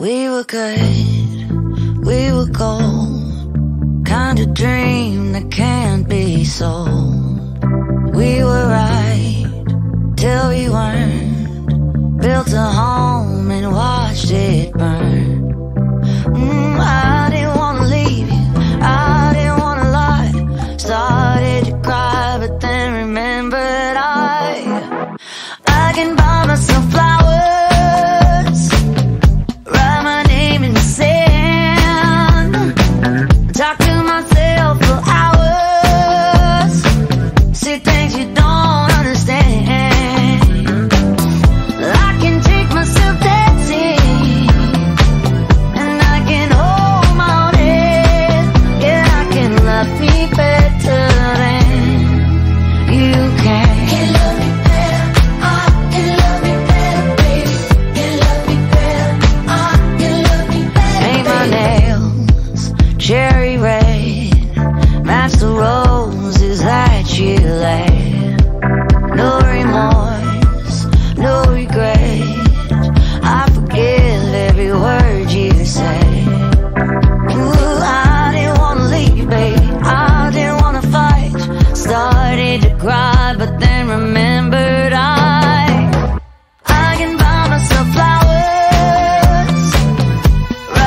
We were good, we were gold, kind of dream that can't be sold. We were right till we weren't, built a home and watched it burn. I didn't wanna leave you, I didn't wanna lie. Started to cry, but then remembered I can buy myself flowers, write my name in the sand, talk to myself for hours, see things you don't understand. I can take myself dancing, and I can hold my own head. Yeah, I can love me better than you can. Can't love me better. Cherry red, match the roses that you laid. No remorse, no regret, I forgive every word you say. Ooh, I didn't wanna leave, babe, I didn't wanna fight. Started to cry, but then remembered I can buy myself flowers, I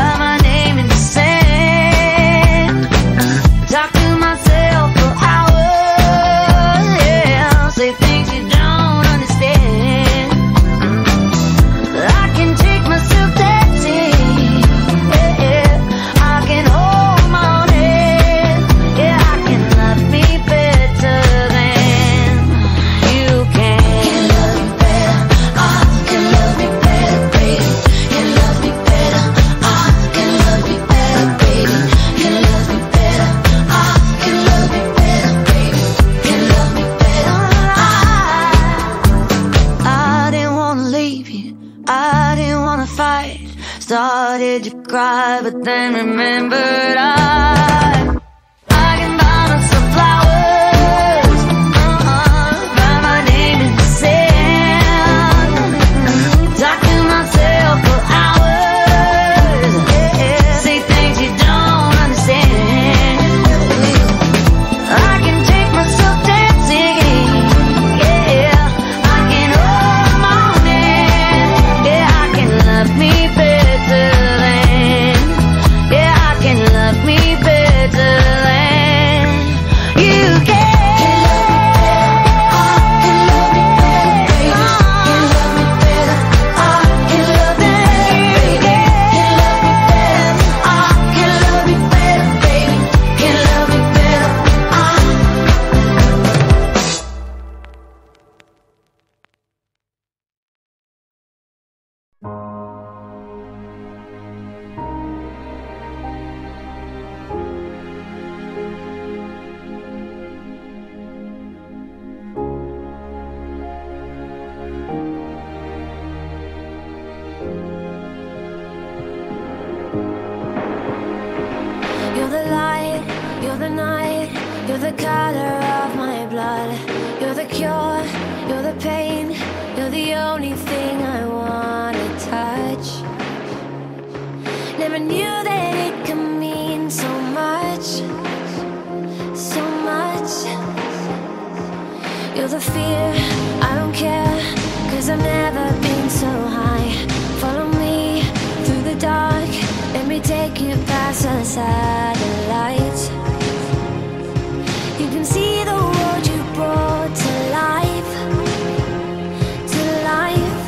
didn't wanna fight. Started to cry, but then remembered I can buy myself flowers, write my name in the sand, talk to myself for hours, say things you don't understand. I can take myself dancing, yeah, I can hold my own hand. Yeah, I can love me better than, yeah, I can love me better than you can. You're the night, you're the color of my blood. You're the cure, you're the pain, you're the only thing I wanna touch. Never knew that it could mean so much, so much. You're the fear, I don't care, 'cause I've never been so high. Follow me through the dark, let me take you past the satellites. You can see the world you brought to life, to life.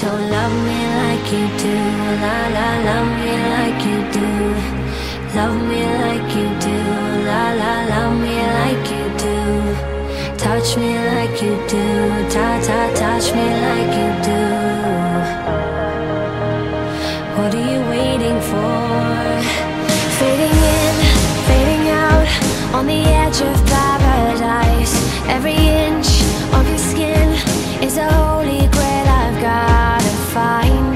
So love me like you do, la la, love me like you do. Love me like you do, la la, love me like you do. Touch me like you do, ta ta, touch me like you do. What are you waiting for? Fading in, fading out, on the edge of paradise. Every inch of your skin is a holy grail I've gotta find.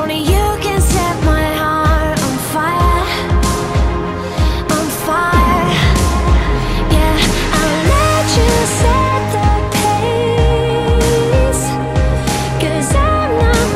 Only you can set my heart on fire, on fire. Yeah, I'll let you set the pace, 'cause I'm not